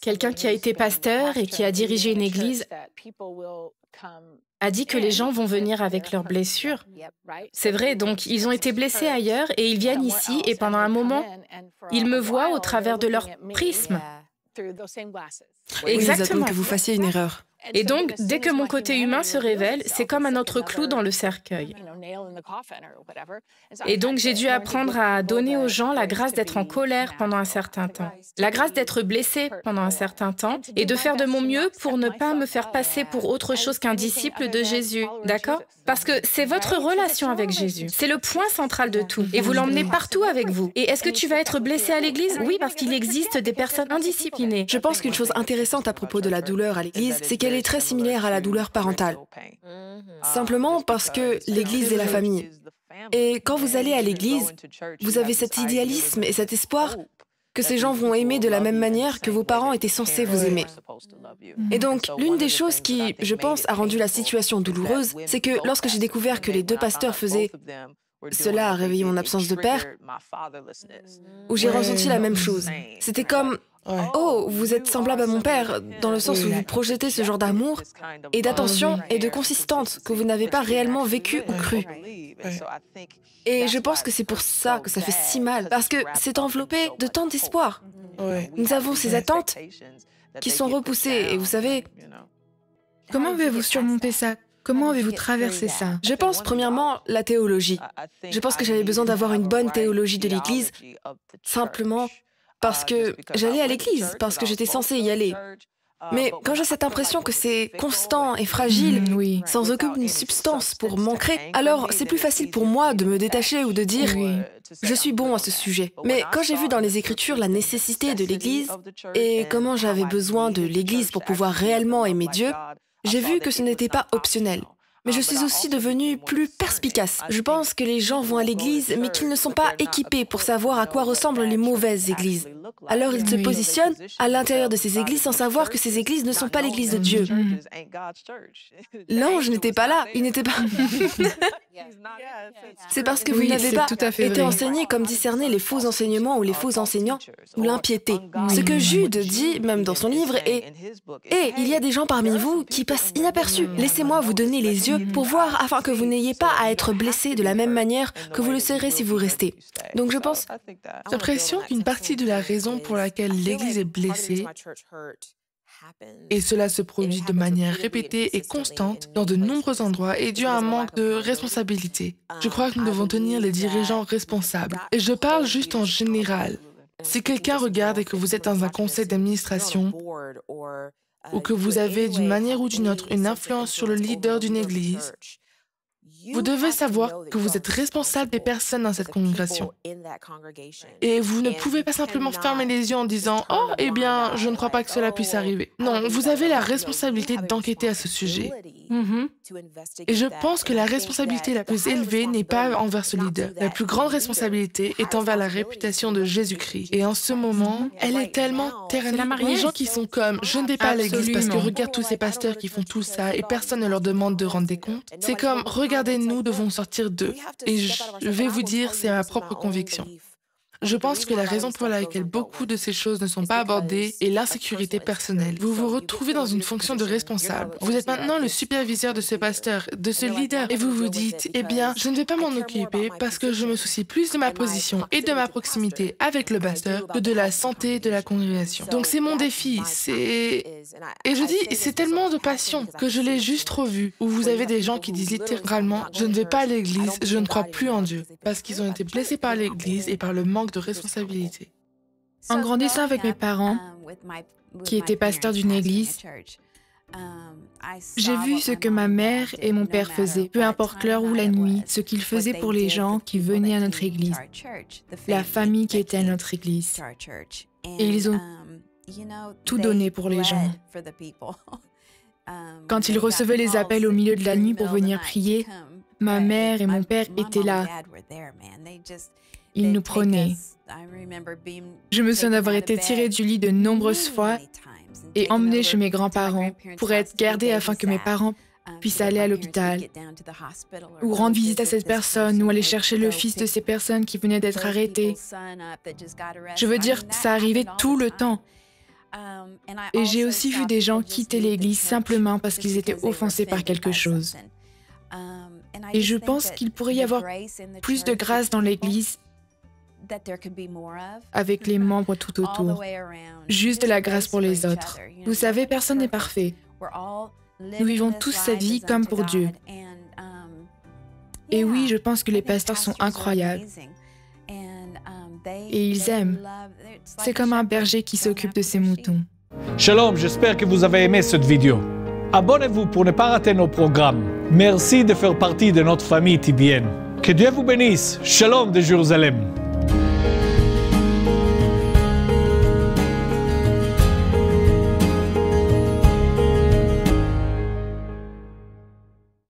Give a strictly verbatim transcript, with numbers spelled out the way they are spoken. Quelqu'un qui a été pasteur et qui a dirigé une église a dit que les gens vont venir avec leurs blessures. C'est vrai, donc ils ont été blessés ailleurs et ils viennent ici et pendant un moment, ils me voient au travers de leur prisme. Exactement. Que vous fassiez une erreur. Et donc, dès que mon côté humain se révèle, c'est comme un autre clou dans le cercueil. Et donc, j'ai dû apprendre à donner aux gens la grâce d'être en colère pendant un certain temps, la grâce d'être blessé pendant un certain temps, et de faire de mon mieux pour ne pas me faire passer pour autre chose qu'un disciple de Jésus, d'accord? Parce que c'est votre relation avec Jésus, c'est le point central de tout, et vous l'emmenez partout avec vous. Et est-ce que tu vas être blessé à l'Église? Oui, parce qu'il existe des personnes indisciplinées. Je pense qu'une chose intéressante à propos de la douleur à l'Église, c'est qu'elle est très similaire à la douleur parentale. Simplement parce que l'Église est la famille. Et quand vous allez à l'Église, vous avez cet idéalisme et cet espoir que ces gens vont aimer de la même manière que vos parents étaient censés vous aimer. Et donc, l'une des choses qui, je pense, a rendu la situation douloureuse, c'est que lorsque j'ai découvert que les deux pasteurs faisaient cela a réveillé mon absence de père, où j'ai ressenti la même chose. C'était comme... Ouais. Oh, vous êtes semblable à mon père, dans le sens où vous projetez ce genre d'amour et d'attention et de consistance que vous n'avez pas réellement vécu ou cru. Ouais. Et je pense que c'est pour ça que ça fait si mal, parce que c'est enveloppé de tant d'espoir. Ouais. Nous avons ces attentes qui sont repoussées, et vous savez... Comment avez-vous surmonté ça? Comment avez-vous traversé ça? Je pense, premièrement, la théologie. Je pense que j'avais besoin d'avoir une bonne théologie de l'Église, simplement... parce que j'allais à l'église, parce que j'étais censée y aller. Mais quand j'ai cette impression que c'est constant et fragile, mmh, oui. sans aucune substance pour m'ancrer, alors c'est plus facile pour moi de me détacher ou de dire oui. « Je suis bon à ce sujet ». Mais quand j'ai vu dans les Écritures la nécessité de l'église et comment j'avais besoin de l'église pour pouvoir réellement aimer Dieu, j'ai vu que ce n'était pas optionnel. Mais je suis aussi devenue plus perspicace. Je pense que les gens vont à l'église, mais qu'ils ne sont pas équipés pour savoir à quoi ressemblent les mauvaises églises. Alors ils se positionnent à l'intérieur de ces églises sans savoir que ces églises ne sont pas l'église de Dieu. L'ange n'était pas là, il n'était pas... C'est parce que vous oui, n'avez pas été enseigné comme discerner les faux enseignements ou les faux enseignants ou l'impiété. Oui. Ce que Jude dit, même dans son livre, est « Et il y a des gens parmi vous qui passent inaperçus. Laissez-moi vous donner les yeux pour voir afin que vous n'ayez pas à être blessés de la même manière que vous le serez si vous restez. » Donc je pense... J'ai l'impression qu'une partie de la raison pour laquelle l'Église est blessée et cela se produit de manière répétée et constante dans de nombreux endroits et dû à un manque de responsabilité. Je crois que nous devons tenir les dirigeants responsables. Et je parle juste en général. Si quelqu'un regarde et que vous êtes dans un conseil d'administration ou que vous avez d'une manière ou d'une autre une influence sur le leader d'une église, vous devez savoir que vous êtes responsable des personnes dans cette congrégation. Et vous ne pouvez pas simplement fermer les yeux en disant « Oh, eh bien, je ne crois pas que cela puisse arriver. » Non, vous avez la responsabilité d'enquêter à ce sujet. Mm-hmm. Et je pense que la responsabilité la plus élevée n'est pas envers ce leader. La plus grande responsabilité est envers la réputation de Jésus-Christ. Et en ce moment, elle est tellement ternie. Les gens qui sont comme « Je ne vais pas à l'église parce que regarde tous ces pasteurs qui font tout ça et personne ne leur demande de rendre des comptes. » C'est comme « Regardez, nous devons sortir d'eux. » Et je vais vous dire, c'est ma propre conviction. Je pense que la raison pour laquelle beaucoup de ces choses ne sont pas abordées est l'insécurité personnelle. Vous vous retrouvez dans une fonction de responsable. Vous êtes maintenant le superviseur de ce pasteur, de ce leader, et vous vous dites, eh bien, je ne vais pas m'en occuper parce que je me soucie plus de ma position et de ma proximité avec le pasteur que de la santé de la congrégation. Donc c'est mon défi, c'est... Et je dis, c'est tellement de passion que je l'ai juste revu, où vous avez des gens qui disent littéralement, je ne vais pas à l'église, je ne crois plus en Dieu, parce qu'ils ont été blessés par l'église et par le manque de responsabilité. En grandissant avec mes parents, qui étaient pasteurs d'une église, j'ai vu ce que ma mère et mon père faisaient, peu importe l'heure ou la nuit, ce qu'ils faisaient pour les gens qui venaient à notre église, la famille qui était à notre église. Et ils ont tout donné pour les gens. Quand ils recevaient les appels au milieu de la nuit pour venir prier, ma mère et mon père étaient là. Ils nous prenaient. Je me souviens d'avoir été tirée du lit de nombreuses fois et emmenée chez mes grands-parents pour être gardée afin que mes parents puissent aller à l'hôpital ou rendre visite à cette personne ou aller chercher le fils de ces personnes qui venaient d'être arrêtées. Je veux dire, ça arrivait tout le temps. Et j'ai aussi vu des gens quitter l'église simplement parce qu'ils étaient offensés par quelque chose. Et je pense qu'il pourrait y avoir plus de grâce dans l'église avec les membres tout autour. Juste de la grâce pour les autres. Vous savez, personne n'est parfait. Nous vivons tous cette vie comme pour Dieu. Et oui, je pense que les pasteurs sont incroyables. Et ils aiment. C'est comme un berger qui s'occupe de ses moutons. Shalom, j'espère que vous avez aimé cette vidéo. Abonnez-vous pour ne pas rater nos programmes. Merci de faire partie de notre famille T B N. Que Dieu vous bénisse. Shalom de Jérusalem.